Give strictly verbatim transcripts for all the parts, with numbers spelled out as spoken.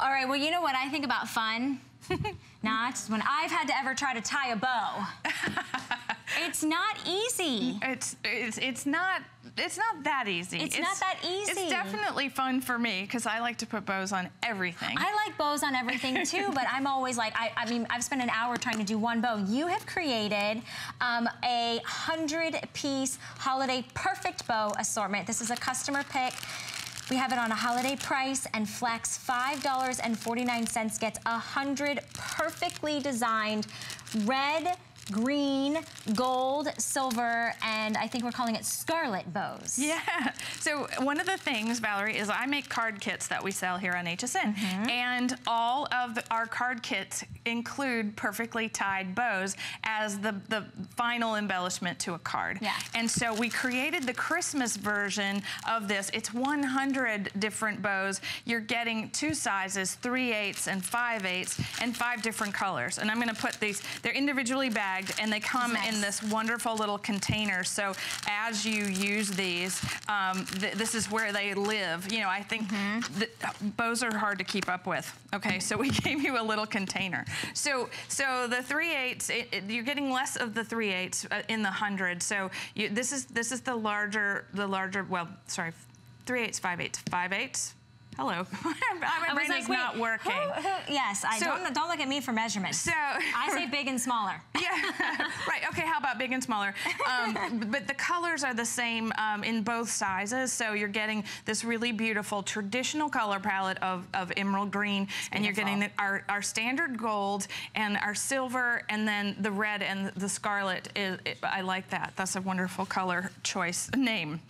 All right, well, you know what I think about fun? Not when I've had to ever try to tie a bow. It's not easy. It's, it's, it's not, it's not that easy. It's, it's not that easy. It's definitely fun for me because I like to put bows on everything. I like bows on everything too, but I'm always like, I, I mean, I've spent an hour trying to do one bow. You have created um, a hundred piece holiday perfect bow assortment. This is a customer pick. We have it on a holiday price, and Flex five forty-nine gets one hundred perfectly designed red, green, gold, silver, and I think we're calling it scarlet bows. Yeah. So one of the things, Valerie, is I make card kits that we sell here on H S N. Mm-hmm. And all of the, our card kits include perfectly tied bows as the, the final embellishment to a card. Yeah. And so we created the Christmas version of this. It's one hundred different bows. You're getting two sizes, three eighths and five eighths, and five different colors. And I'm going to put these, they're individually bagged. And they come nice. in this wonderful little container. So as you use these, um, th this is where they live. You know, I think mm-hmm. the, uh, bows are hard to keep up with. Okay, so we gave you a little container. So so the three eighths, it, it, you're getting less of the three eighths uh, in the hundred. So you, this is this is the larger the larger. Well, sorry, three eighths, five eighths, five eighths. Hello. My brain is not working. Who, who, yes, I so, don't don't look at me for measurements. So I say big and smaller. Yeah. Right. Okay. How about big and smaller? Um, but the colors are the same um, in both sizes, so you're getting this really beautiful traditional color palette of of emerald green, and you're getting the, our our standard gold and our silver, and then the red and the scarlet. Is, it, I like that. That's a wonderful color choice name.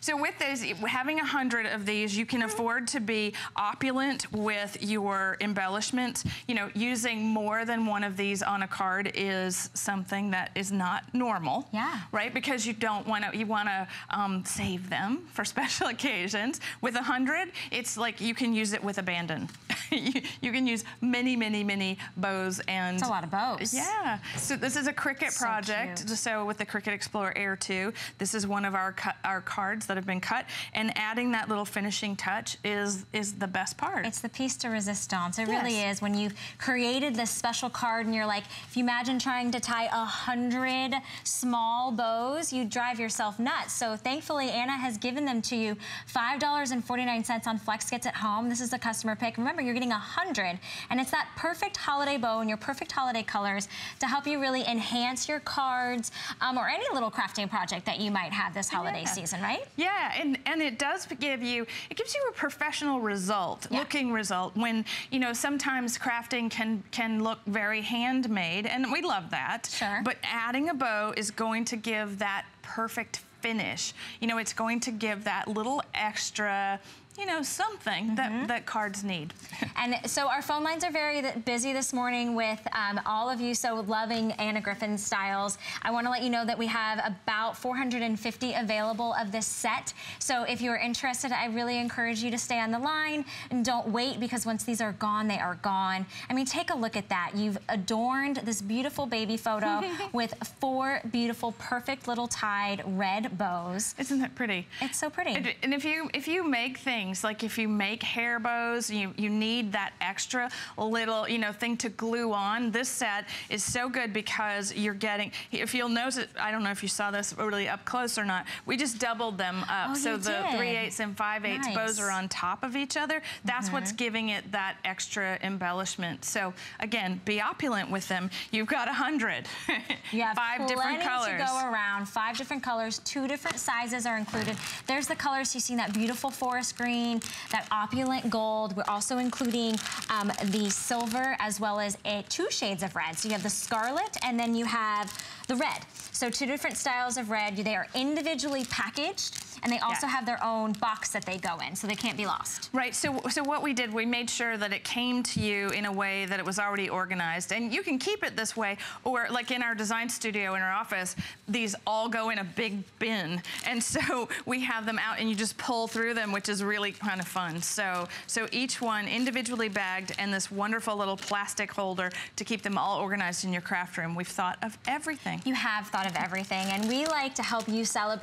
So with those, having a hundred of these, you can afford to be opulent with your embellishments. You know, using more than one of these on a card is something that is not normal. Yeah. Right? Because you don't want to, you want to um, save them for special occasions. With a hundred, it's like you can use it with abandon. you, you can use many, many, many bows and... That's a lot of bows. Yeah. So this is a Cricut project. So, so with the Cricut Explore Air two, this is one of our, our cards that have been cut, and adding that little finishing touch is is the best part. It's the piece de resistance. It yes. really is. When you've created this special card and you're like, if you imagine trying to tie a hundred small bows, you drive yourself nuts. So thankfully, Anna has given them to you. five forty-nine on Flex Gets at Home. This is a customer pick. Remember, you're getting a hundred, and it's that perfect holiday bow in your perfect holiday colors to help you really enhance your cards um, or any little crafting project that you might have this holiday yeah. season, right? Yeah, and, and it does give you, it gives you a professional result, yeah. looking result, when, you know, sometimes crafting can, can look very handmade, and we love that. Sure. But adding a bow is going to give that perfect finish. You know, it's going to give that little extra... you know, something mm-hmm. that, that cards need. And so our phone lines are very busy this morning with um, all of you so loving Anna Griffin styles. I want to let you know that we have about four hundred fifty available of this set. So if you're interested, I really encourage you to stay on the line and don't wait, because once these are gone, they are gone. I mean, take a look at that. You've adorned this beautiful baby photo with four beautiful, perfect little tied red bows. Isn't that pretty? It's so pretty. And, and if you if you make things like if you make hair bows, you, you need that extra little, you know, thing to glue on. This set is so good because you're getting, if you'll notice, I don't know if you saw this really up close or not, we just doubled them up. Oh, so the three eighths and five eighths nice. bows are on top of each other. That's mm-hmm. what's giving it that extra embellishment. So again, be opulent with them. You've got a hundred. You have five different colors. To go around. Five different colors, two different sizes are included. There's the colors. You've seen that beautiful forest green, that opulent gold. We're also including um, the silver, as well as a, two shades of red. So you have the scarlet, and then you have the red. So two different styles of red. They are individually packaged, and they also yeah. have their own box that they go in, so they can't be lost. Right, so, so what we did, we made sure that it came to you in a way that it was already organized, and you can keep it this way, or like in our design studio in our office, these all go in a big bin, and so we have them out, and you just pull through them, which is really kind of fun. So, so each one individually bagged, and this wonderful little plastic holder to keep them all organized in your craft room. We've thought of everything. You have thought of everything, and we like to help you celebrate